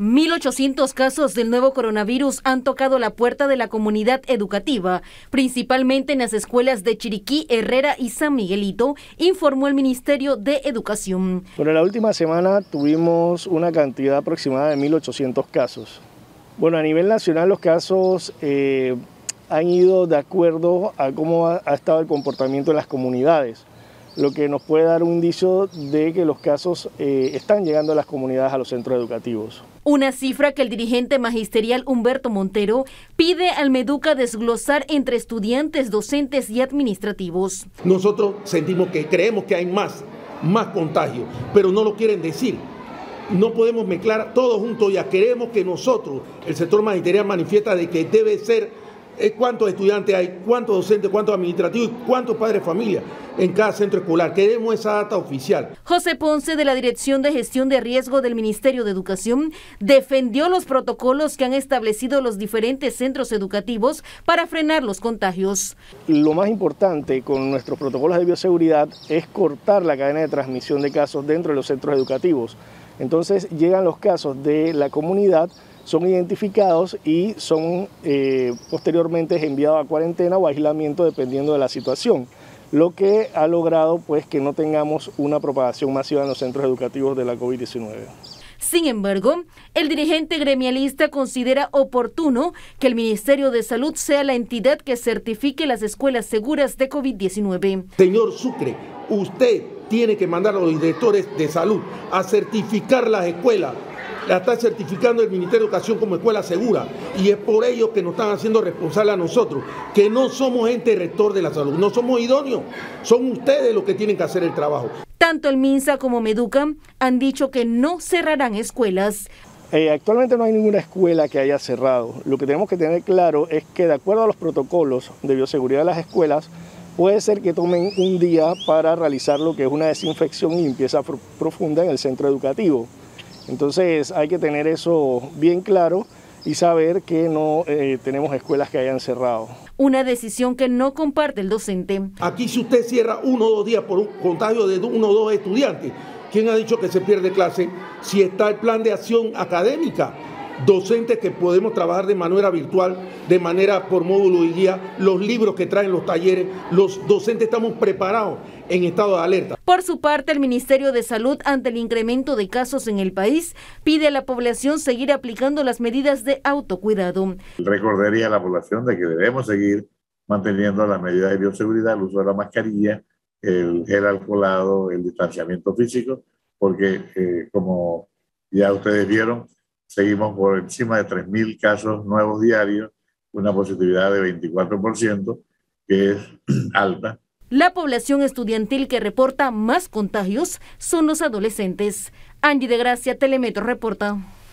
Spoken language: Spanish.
1.800 casos del nuevo coronavirus han tocado la puerta de la comunidad educativa, principalmente en las escuelas de Chiriquí, Herrera y San Miguelito, informó el Ministerio de Educación. Bueno, la última semana tuvimos una cantidad aproximada de 1.800 casos. Bueno, a nivel nacional los casos han ido de acuerdo a cómo ha estado el comportamiento en las comunidades, lo que nos puede dar un indicio de que los casos están llegando a las comunidades, a los centros educativos. Una cifra que el dirigente magisterial Humberto Montero pide al MEDUCA desglosar entre estudiantes, docentes y administrativos. Nosotros sentimos que creemos que hay más contagios, pero no lo quieren decir. No podemos mezclar todos juntos, ya queremos que nosotros, el sector magisterial manifiesta de que debe ser cuántos estudiantes hay, cuántos docentes, cuántos administrativos, cuántos padres de familia en cada centro escolar. Queremos esa data oficial. José Ponce, de la Dirección de Gestión de Riesgo del Ministerio de Educación, defendió los protocolos que han establecido los diferentes centros educativos para frenar los contagios. Lo más importante con nuestros protocolos de bioseguridad es cortar la cadena de transmisión de casos dentro de los centros educativos. Entonces llegan los casos de la comunidad, son identificados y son posteriormente enviados a cuarentena o aislamiento dependiendo de la situación, lo que ha logrado pues que no tengamos una propagación masiva en los centros educativos de la COVID-19. Sin embargo, el dirigente gremialista considera oportuno que el Ministerio de Salud sea la entidad que certifique las escuelas seguras de COVID-19. Señor Sucre, usted tiene que mandar a los directores de salud a certificar las escuelas. La está certificando el Ministerio de Educación como escuela segura y es por ello que nos están haciendo responsables a nosotros, que no somos ente rector de la salud, no somos idóneos, son ustedes los que tienen que hacer el trabajo. Tanto el MinSA como MEDUCA han dicho que no cerrarán escuelas. Actualmente no hay ninguna escuela que haya cerrado. Lo que tenemos que tener claro es que de acuerdo a los protocolos de bioseguridad de las escuelas, puede ser que tomen un día para realizar lo que es una desinfección y limpieza profunda en el centro educativo. Entonces hay que tener eso bien claro y saber que no tenemos escuelas que hayan cerrado. Una decisión que no comparte el docente. Aquí si usted cierra 1 o 2 días por un contagio de 1 o 2 estudiantes, ¿quién ha dicho que se pierde clase? Si está el plan de acción académica, docentes que podemos trabajar de manera virtual, de manera por módulo y guía, los libros que traen los talleres, los docentes estamos preparados en estado de alerta. Por su parte, el Ministerio de Salud, ante el incremento de casos en el país, pide a la población seguir aplicando las medidas de autocuidado. Recordaría a la población de que debemos seguir manteniendo las medidas de bioseguridad, el uso de la mascarilla, el gel alcoholado, el distanciamiento físico, porque como ya ustedes vieron, seguimos por encima de 3.000 casos nuevos diarios, una positividad de 24%, que es alta. La población estudiantil que reporta más contagios son los adolescentes. Angie de Gracia, Telemetro reporta.